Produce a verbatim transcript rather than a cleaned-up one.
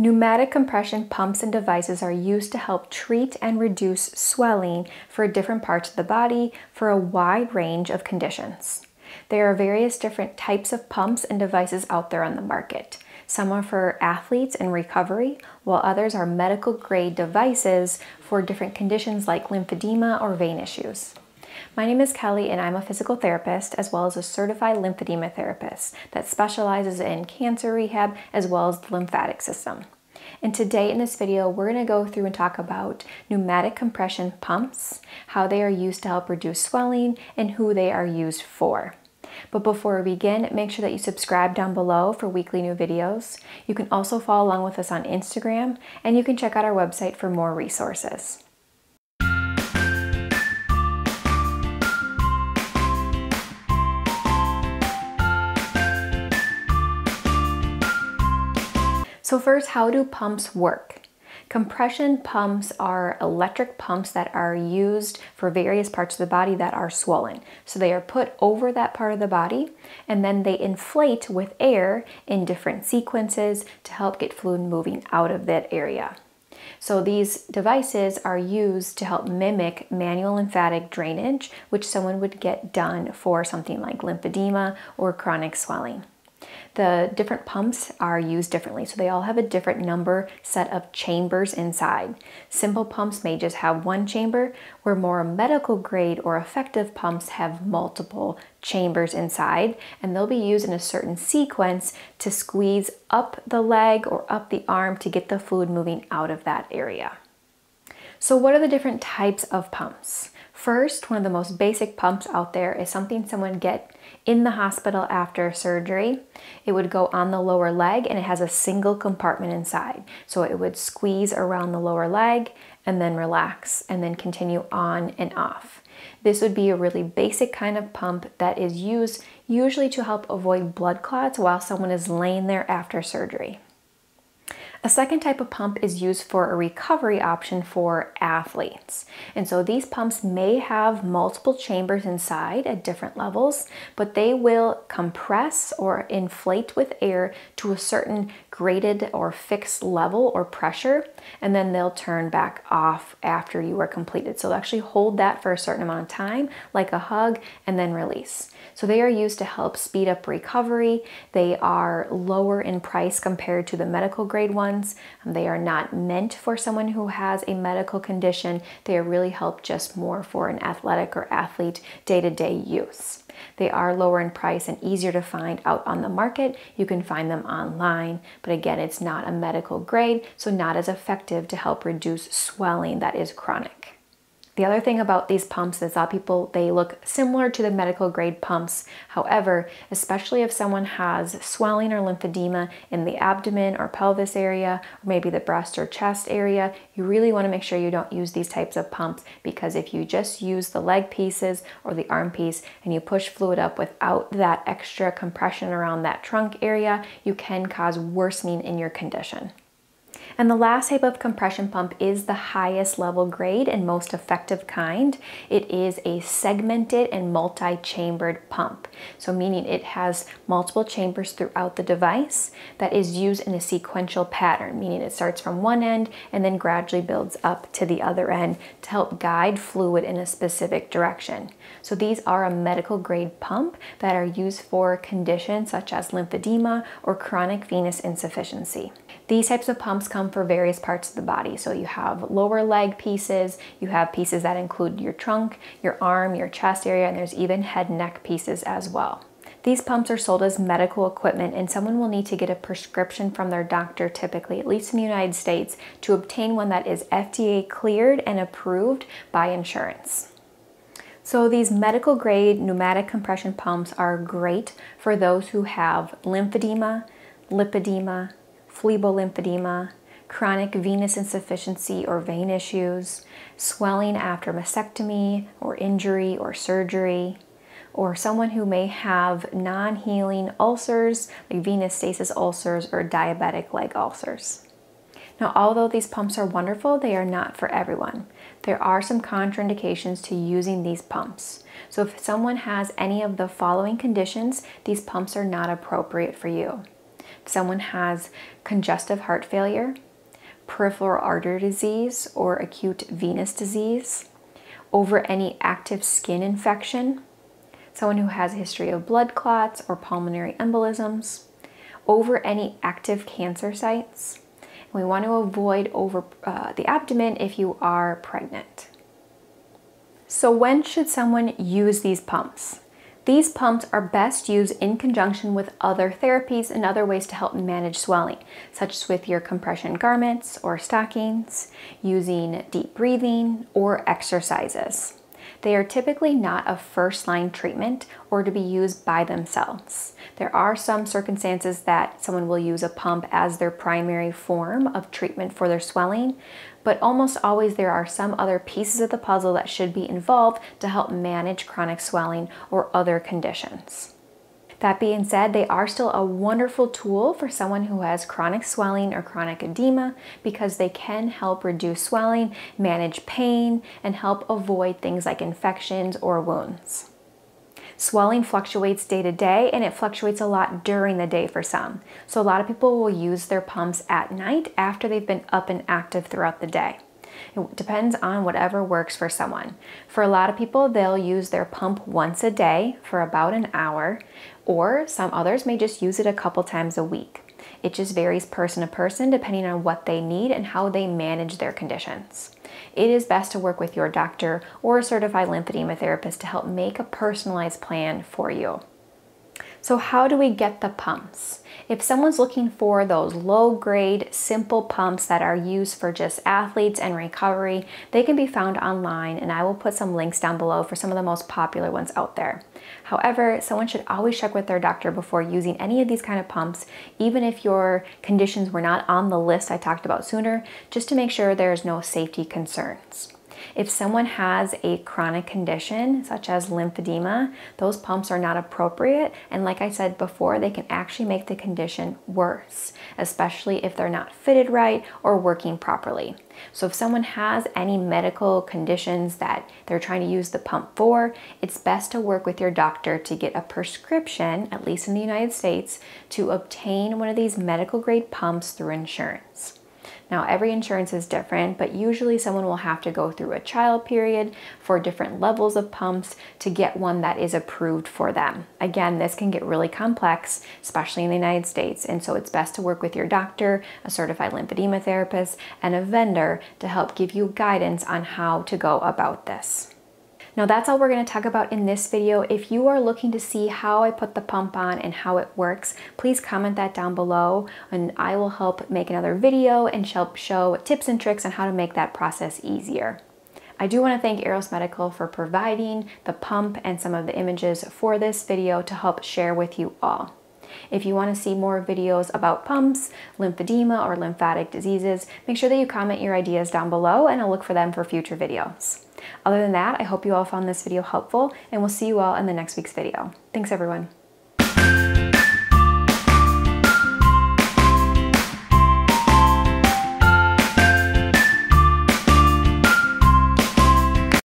Pneumatic compression pumps and devices are used to help treat and reduce swelling for different parts of the body for a wide range of conditions. There are various different types of pumps and devices out there on the market. Some are for athletes and recovery, while others are medical grade devices for different conditions like lymphedema or vein issues. My name is Kelly and I'm a physical therapist as well as a certified lymphedema therapist that specializes in cancer rehab as well as the lymphatic system. And today in this video, we're going to go through and talk about pneumatic compression pumps, how they are used to help reduce swelling, and who they are used for. But before we begin, make sure that you subscribe down below for weekly new videos. You can also follow along with us on Instagram, and you can check out our website for more resources. So first, how do pumps work? Compression pumps are electric pumps that are used for various parts of the body that are swollen. So they are put over that part of the body and then they inflate with air in different sequences to help get fluid moving out of that area. So these devices are used to help mimic manual lymphatic drainage, which someone would get done for something like lymphedema or chronic swelling. The different pumps are used differently, so they all have a different number set of chambers inside. Simple pumps may just have one chamber, where more medical grade or effective pumps have multiple chambers inside, and they'll be used in a certain sequence to squeeze up the leg or up the arm to get the fluid moving out of that area. So what are the different types of pumps? First, one of the most basic pumps out there is something someone gets in the hospital after surgery. It would go on the lower leg and it has a single compartment inside. So it would squeeze around the lower leg and then relax and then continue on and off. This would be a really basic kind of pump that is used usually to help avoid blood clots while someone is laying there after surgery. A second type of pump is used for a recovery option for athletes. And so these pumps may have multiple chambers inside at different levels, but they will compress or inflate with air to a certain graded or fixed level or pressure, and then they'll turn back off after you are completed. So they'll actually hold that for a certain amount of time, like a hug, and then release. So they are used to help speed up recovery. They are lower in price compared to the medical grade one. They are not meant for someone who has a medical condition. They really help just more for an athletic or athlete day-to-day use. They are lower in price and easier to find out on the market. You can find them online, but again, it's not a medical grade, so not as effective to help reduce swelling that is chronic. The other thing about these pumps is a lot of people, they look similar to the medical grade pumps. However, especially if someone has swelling or lymphedema in the abdomen or pelvis area, or maybe the breast or chest area, you really want to make sure you don't use these types of pumps, because if you just use the leg pieces or the arm piece and you push fluid up without that extra compression around that trunk area, you can cause worsening in your condition. And the last type of compression pump is the highest level grade and most effective kind. It is a segmented and multi-chambered pump. So meaning it has multiple chambers throughout the device that is used in a sequential pattern, meaning it starts from one end and then gradually builds up to the other end to help guide fluid in a specific direction. So these are a medical grade pump that are used for conditions such as lymphedema or chronic venous insufficiency. These types of pumps come for various parts of the body. So you have lower leg pieces, you have pieces that include your trunk, your arm, your chest area, and there's even head and neck pieces as well. These pumps are sold as medical equipment, and someone will need to get a prescription from their doctor, typically, at least in the United States, to obtain one that is F D A cleared and approved by insurance. So these medical grade pneumatic compression pumps are great for those who have lymphedema, lipedema, phlebolymphedema, chronic venous insufficiency or vein issues, swelling after mastectomy or injury or surgery, or someone who may have non-healing ulcers like venous stasis ulcers or diabetic leg ulcers. Now, although these pumps are wonderful, they are not for everyone. There are some contraindications to using these pumps. So if someone has any of the following conditions, these pumps are not appropriate for you. someone has congestive heart failure, peripheral artery disease or acute venous disease, over any active skin infection, someone who has a history of blood clots or pulmonary embolisms, over any active cancer sites. And we want to avoid over uh, the abdomen if you are pregnant. So when should someone use these pumps? These pumps are best used in conjunction with other therapies and other ways to help manage swelling, such as with your compression garments or stockings, using deep breathing or exercises. They are typically not a first-line treatment or to be used by themselves. There are some circumstances that someone will use a pump as their primary form of treatment for their swelling, but almost always there are some other pieces of the puzzle that should be involved to help manage chronic swelling or other conditions. That being said, they are still a wonderful tool for someone who has chronic swelling or chronic edema because they can help reduce swelling, manage pain, and help avoid things like infections or wounds. Swelling fluctuates day to day, and it fluctuates a lot during the day for some. So a lot of people will use their pumps at night after they've been up and active throughout the day. It depends on whatever works for someone. For a lot of people, they'll use their pump once a day for about an hour, or some others may just use it a couple times a week. It just varies person to person depending on what they need and how they manage their conditions. It is best to work with your doctor or a certified lymphedema therapist to help make a personalized plan for you. So how do we get the pumps? If someone's looking for those low-grade, simple pumps that are used for just athletes and recovery, they can be found online, and I will put some links down below for some of the most popular ones out there. However, someone should always check with their doctor before using any of these kind of pumps, even if your conditions were not on the list I talked about sooner, just to make sure there's no safety concerns. If someone has a chronic condition, such as lymphedema, those pumps are not appropriate, and like I said before, they can actually make the condition worse, especially if they're not fitted right or working properly. So if someone has any medical conditions that they're trying to use the pump for, it's best to work with your doctor to get a prescription, at least in the United States, to obtain one of these medical grade pumps through insurance. Now, every insurance is different, but usually someone will have to go through a trial period for different levels of pumps to get one that is approved for them. Again, this can get really complex, especially in the United States, and so it's best to work with your doctor, a certified lymphedema therapist, and a vendor to help give you guidance on how to go about this. Now that's all we're going to talk about in this video. If you are looking to see how I put the pump on and how it works, please comment that down below, and I will help make another video and help show tips and tricks on how to make that process easier. I do want to thank Airos Medical for providing the pump and some of the images for this video to help share with you all. If you want to see more videos about pumps, lymphedema, or lymphatic diseases, make sure that you comment your ideas down below, and I'll look for them for future videos. Other than that, I hope you all found this video helpful, and we'll see you all in the next week's video. Thanks, everyone.